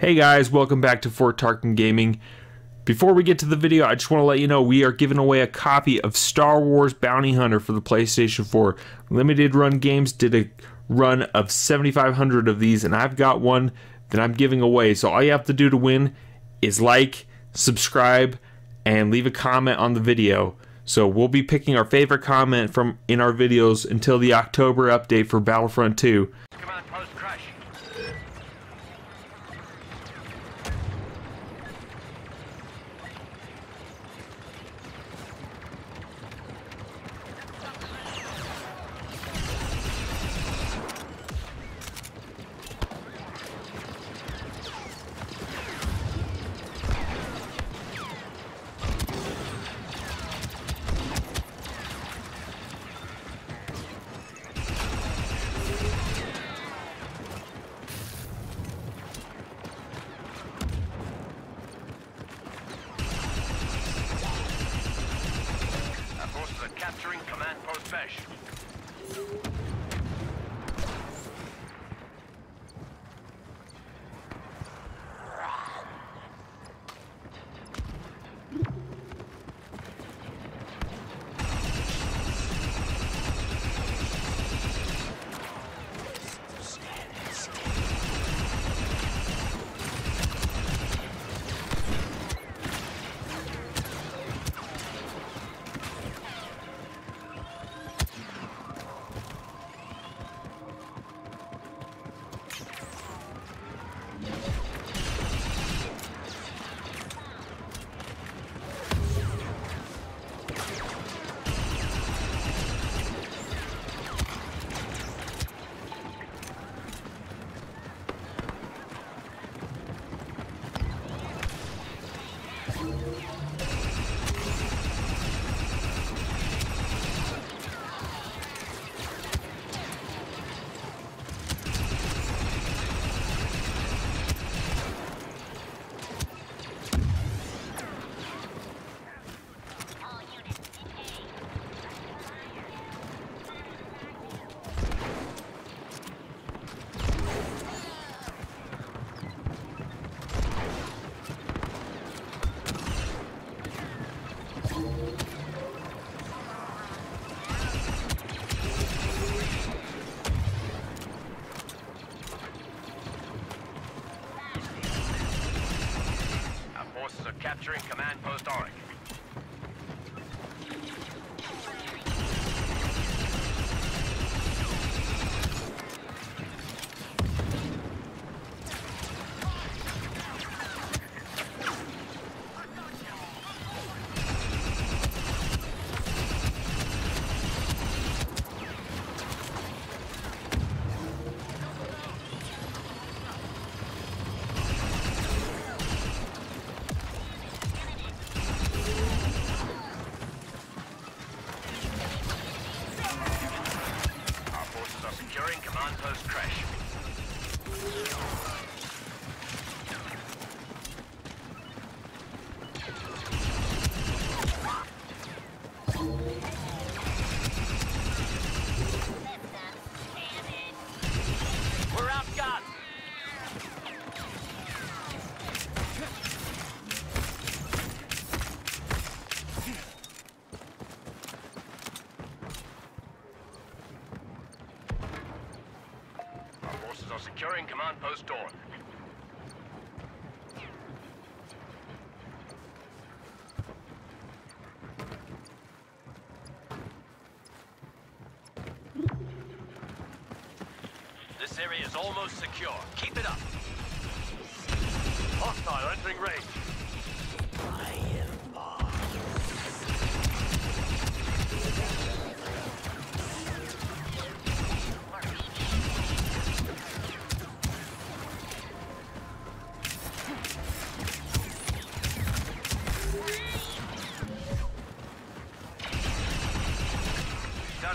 Hey guys, welcome back to Fort Tarkin Gaming. Before we get to the video, I just want to let you know we are giving away a copy of Star Wars Bounty Hunter for the PlayStation 4. Limited Run Games did a run of 7,500 of these, and I've got one that I'm giving away. So all you have to do to win is like, subscribe, and leave a comment on the video. So we'll be picking our favorite comment from in our videos until the October update for Battlefront II. Command post crash. Capturing command post bash. Capturing command post Auric. Post crash. We're outgunned. Are securing command post Dawn. This area is almost secure. Keep it up. Hostile entering range.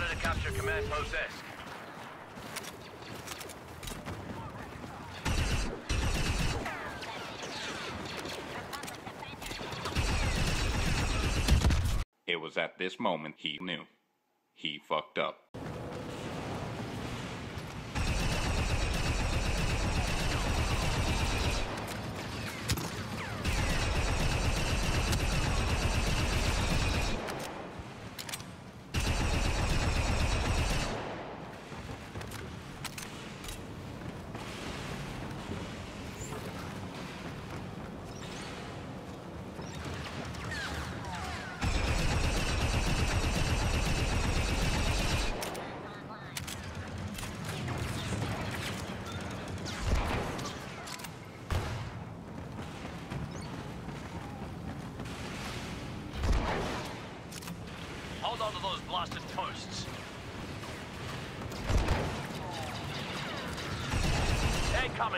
To capture command post Esk. It was at this moment he knew. He fucked up.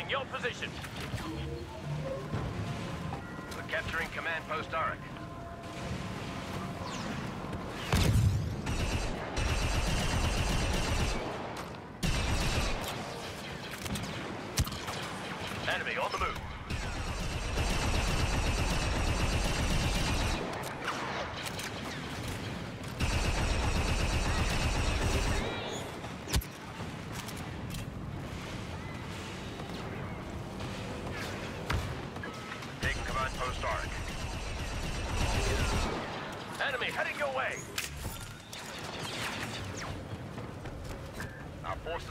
Taking your position. We're capturing command post Arak. Enemy on the move. Forces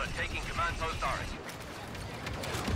are taking command post Arak.